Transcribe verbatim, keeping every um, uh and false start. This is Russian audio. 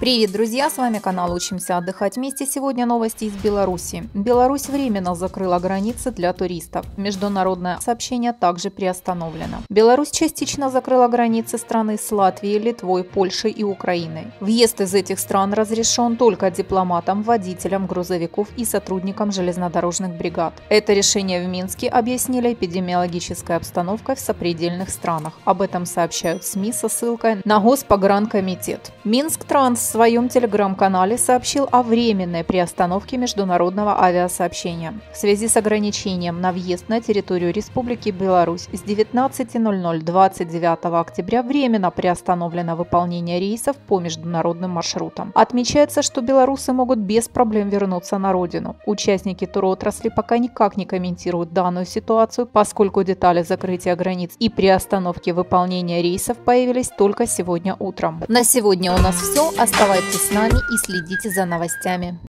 Привет, друзья! С вами канал «Учимся отдыхать вместе». Сегодня новости из Беларуси. Беларусь временно закрыла границы для туристов. Международное сообщение также приостановлено. Беларусь частично закрыла границы страны с Латвией, Литвой, Польшей и Украиной. Въезд из этих стран разрешен только дипломатам, водителям грузовиков и сотрудникам железнодорожных бригад. Это решение в Минске объяснили эпидемиологической обстановкой в сопредельных странах. Об этом сообщают СМИ со ссылкой на Госпогранкомитет. Минск-Транс в своем телеграм-канале сообщил о временной приостановке международного авиасообщения в связи с ограничением на въезд на территорию Республики Беларусь. С девятнадцати ноль-ноль двадцать девятого октября временно приостановлено выполнение рейсов по международным маршрутам. Отмечается, что белорусы могут без проблем вернуться на родину. Участники туротрасли пока никак не комментируют данную ситуацию, поскольку детали закрытия границ и приостановки выполнения рейсов появились только сегодня утром. На сегодня у нас все. Оставайтесь с нами и следите за новостями.